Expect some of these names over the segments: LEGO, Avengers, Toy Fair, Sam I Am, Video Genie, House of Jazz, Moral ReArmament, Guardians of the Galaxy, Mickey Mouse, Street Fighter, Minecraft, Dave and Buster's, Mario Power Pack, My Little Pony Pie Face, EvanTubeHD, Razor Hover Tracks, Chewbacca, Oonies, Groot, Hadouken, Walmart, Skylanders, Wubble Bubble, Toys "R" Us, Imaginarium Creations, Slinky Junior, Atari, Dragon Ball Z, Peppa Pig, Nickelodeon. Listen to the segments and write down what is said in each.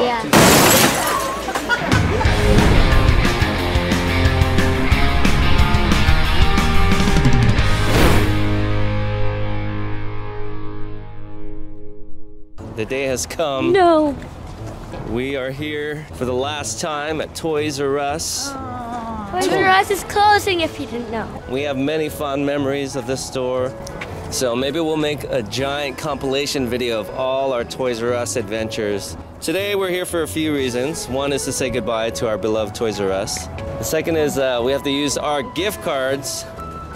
Yeah. The day has come. No. We are here for the last time at Toys "R" Us. Toys "R" Us is closing, if you didn't know. We have many fond memories of this store, so maybe we'll make a giant compilation video of all our Toys "R" Us adventures. Today we're here for a few reasons. One is to say goodbye to our beloved Toys "R" Us. The second is we have to use our gift cards.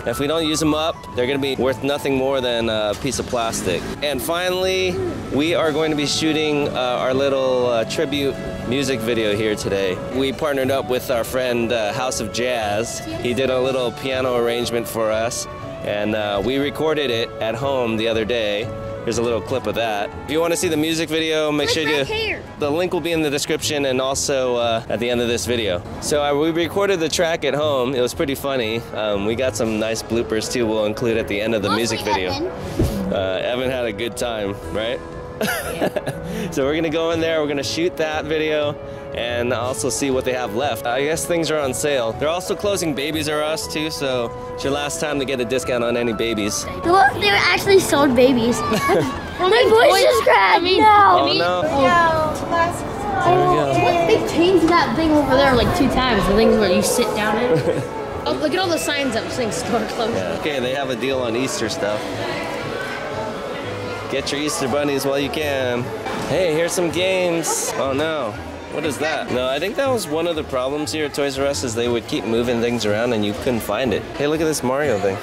If we don't use them up, they're going to be worth nothing more than a piece of plastic. And finally, we are going to be shooting our little tribute music video here today. We partnered up with our friend House of Jazz. He did a little piano arrangement for us, and we recorded it at home the other day. Here's a little clip of that. If you want to see the music video, make sure you... The link will be in the description and also at the end of this video. So we recorded the track at home. It was pretty funny. We got some nice bloopers too we'll include at the end of the music video. Evan had a good time, right? Yeah. So we're going to go in there, we're going to shoot that video and also see what they have left. I guess things are on sale. They're also closing Babies "R" Us too, so it's your last time to get a discount on any babies. Look, they actually sold babies. My voice just cracked. They've changed that thing over there like 2 times, the things where you sit down in. Oh, look at all the signs up saying store closed. Yeah. Okay, they have a deal on Easter stuff. Get your Easter bunnies while you can. Hey, here's some games. Oh no. What is that? No, I think that was one of the problems here at Toys "R" Us is they would keep moving things around and you couldn't find it. Hey, look at this Mario thing.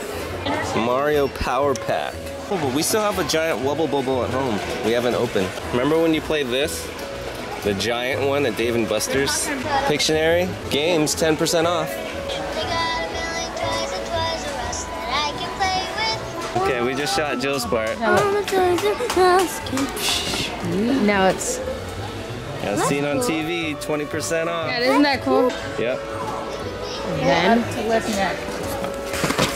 Mario Power Pack. Oh, but we still have a giant Wubble Bubble at home. We haven't opened. Remember when you played this? The giant one at Dave and Buster's? Pictionary? Games 10% off. Okay, we just shot Jill's part. Now it's... As seen on TV, 20% off. Yeah, isn't that cool? Yep. And then to left neck.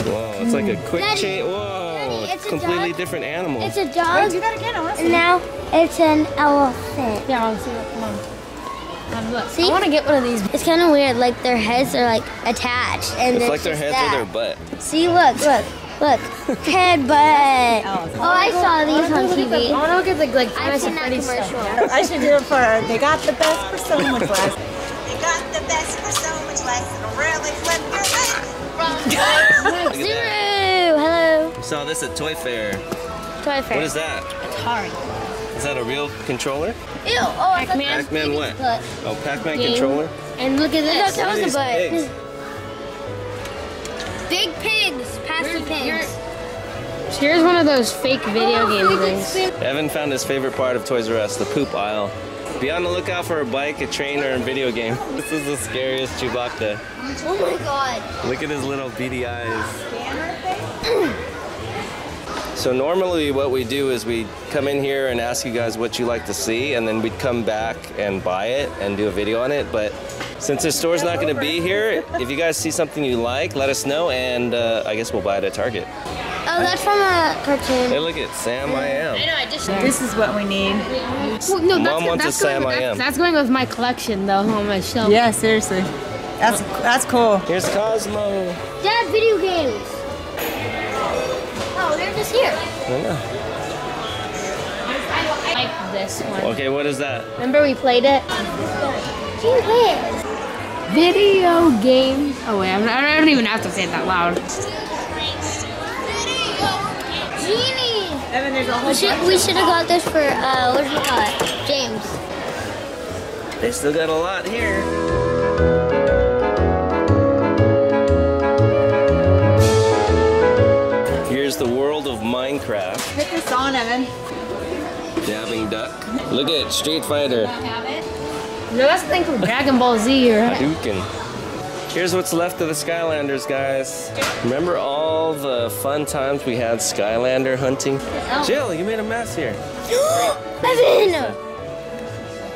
Whoa, it's like a quick change. Whoa, Daddy, it's a completely different animal. It's a dog. Wait, do that again, honestly. And now it's an elephant. Yeah, I'll see that. Come on. Have a look. See? I want to get one of these. It's kind of weird. Like their heads are like attached, and it's like their heads or their butt. See, look. Look, head butt. Oh, I saw these on TV. I want to look at like I've seen that commercial. I should do it for her. They got the best for so much less. They got the best for so much less. It'll really flip your head. Zero. Hello. We saw this at Toy Fair. Toy Fair. What is that? Atari. Is that a real controller? Ew. Oh, Pac-Man. Pac-Man what? Oh, Pac-Man controller. And look at this. That was a butt. Big pigs, pass the pigs. Here's one of those fake video game things. Evan found his favorite part of Toys "R" Us, the poop aisle. Be on the lookout for a bike, a train, or a video game. This is the scariest Chewbacca. Oh my god. Look at his little beady eyes. So normally what we do is we come in here and ask you guys what you like to see, and then we'd come back and buy it and do a video on it, but since this store's not going to be here, if you guys see something you like, let us know, and I guess we'll buy it at Target. Oh, that's from a cartoon. Hey, look at Sam I Am. I know, I just... This is what we need. Well, no, Mom wants a Sam I Am. That's going with my collection, though, on my shelf. Yeah, seriously. That's cool. Here's Cosmo. Dad, video games. Oh, they're just here. I know. I like this one. Okay, what is that? Remember we played it? She played it. Video game. Oh wait, I don't even have to say it that loud. Video Genie. Evan, there's a whole we should have got this for what do you call it? James. They still got a lot here. Here's the world of Minecraft. Put this on, Evan. Dabbing duck. Look at Street Fighter. No, that's the thing from Dragon Ball Z, right? Hadouken. Here's what's left of the Skylanders, guys. Remember all the fun times we had Skylander hunting? Oh. Jill, you made a mess here. Evan!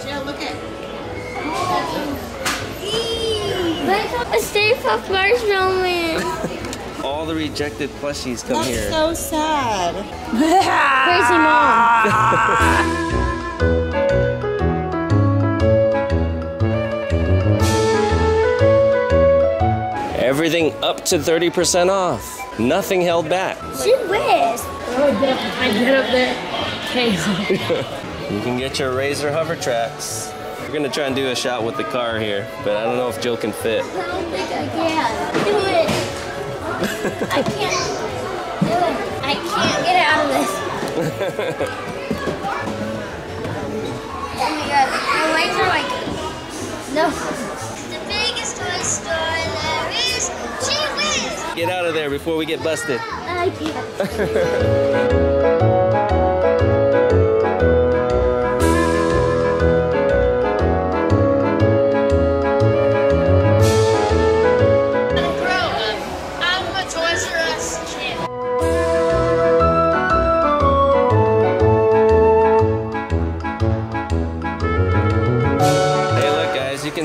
Jill, look at it. A Stay Puft Marshmallow Man. All the rejected plushies come here. That's so sad. Crazy mom. Everything up to 30% off. Nothing held back. She wears. I get up there. Chaos. You can get your Razor Hover Tracks. We're gonna try and do a shot with the car here, but I don't know if Jill can fit. I don't think I can. Do it. I can't do it. I can't get out of this. Oh my god, my legs are like, no. The biggest toy store there is, Gee Whiz! Get out of there before we get busted. I can't.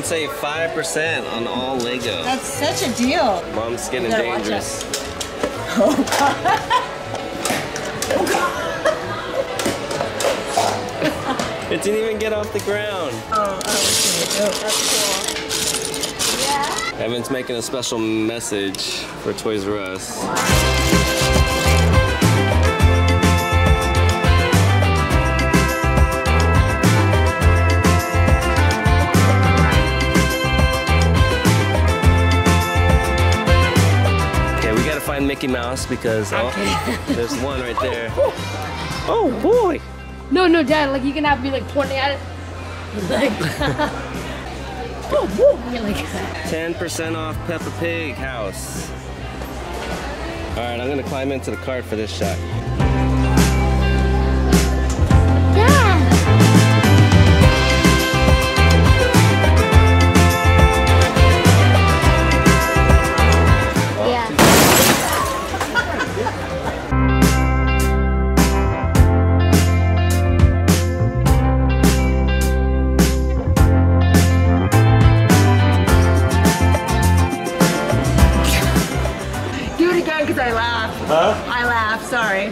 Save 5% on all LEGO. That's such a deal. Mom's getting dangerous. Oh god. Oh god. It didn't even get off the ground. Oh, okay. Oh, that's cool. Yeah. Evan's making a special message for Toys "R" Us. Wow. Mickey Mouse, because there's one right there. Oh boy! No, Dad. Like you can have me like pointing at it. Like, oh, 10% off Peppa Pig house. All right, I'm gonna climb into the cart for this shot. Sorry.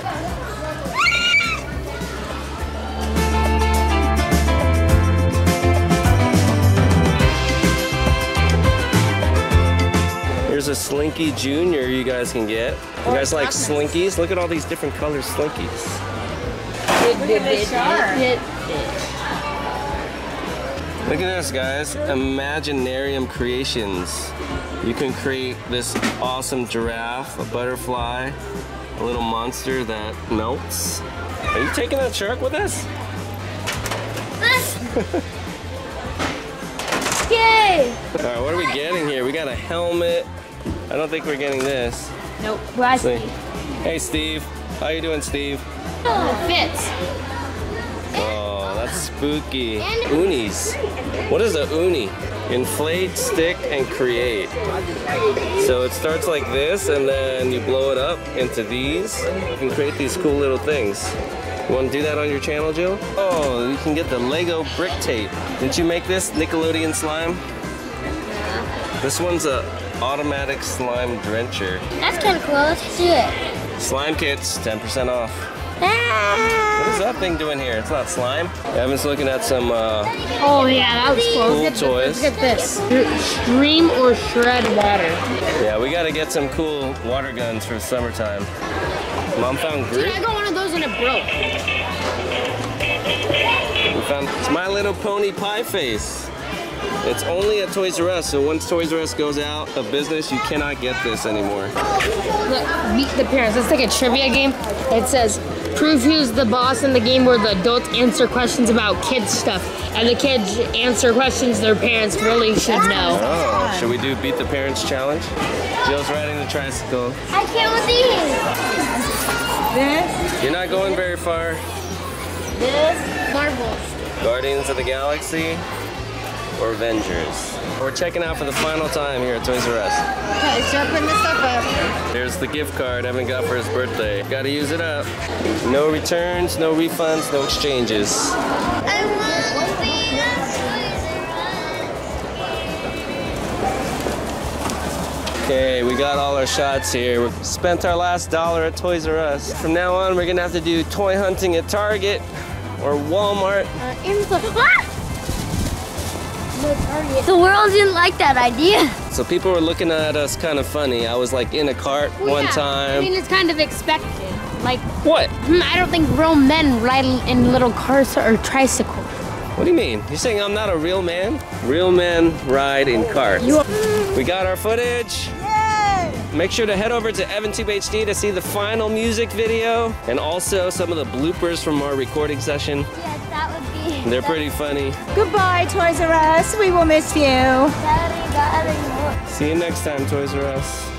Here's a Slinky Junior you guys can get. You guys like Slinkies? Look at all these different color Slinkies. Look at this, guys. Imaginarium Creations. You can create this awesome giraffe, a butterfly, a little monster that melts. Are you taking that shark with us? Yay! All right, what are we getting here? We got a helmet. I don't think we're getting this. Nope. Well, Steve. Hey, Steve. How you doing, Steve? Oh, it fits. Oh, that's spooky. Oonies. What is a Oonie? Inflate, stick, and create. So it starts like this, and then you blow it up into these. You can create these cool little things. You want to do that on your channel, Jill? Oh, you can get the LEGO brick tape. Did you make this Nickelodeon slime? Yeah. This one's a automatic slime drencher. That's kind of cool. Let's do it. Slime kits, 10% off. Ah! What is that thing doing here? It's not slime. Evan's looking at some oh yeah, that was cool toys. Look at this. Stream or shred water. Yeah, we gotta get some cool water guns for summertime. Mom found Groot. Dude, I got one of those and it broke. We found it's My Little Pony Pie Face. It's only at Toys "R" Us, so once Toys "R" Us goes out of business, you cannot get this anymore. Look, meet the parents. It's like a trivia game. It says, prove who's the boss in the game where the adults answer questions about kids' stuff, and the kids answer questions their parents really should know. Oh, should we do Beat the Parents Challenge? Jill's riding the tricycle. I can't with these. This. You're not going very far. This. Marbles. Guardians of the Galaxy. Or Avengers. We're checking out for the final time here at Toys "R" Us. Okay, start putting this stuff up. There's the gift card Evan got for his birthday. Gotta use it up. No returns, no refunds, no exchanges. I want to be at Toys "R" Us. Okay, we got all our shots here. We spent our last dollar at Toys "R" Us. From now on, we're gonna have to do toy hunting at Target or Walmart. The world didn't like that idea. So people were looking at us kind of funny. I was like in a cart one time. I mean, it's kind of expected. Like, what? I don't think grown men ride in little cars or tricycles. What do you mean? You're saying I'm not a real man? Real men ride in cars. We got our footage. Make sure to head over to EvanTubeHD to see the final music video and also some of the bloopers from our recording session. Yes, that would be... They're pretty funny. Goodbye, Toys "R" Us. We will miss you. See you next time, Toys "R" Us.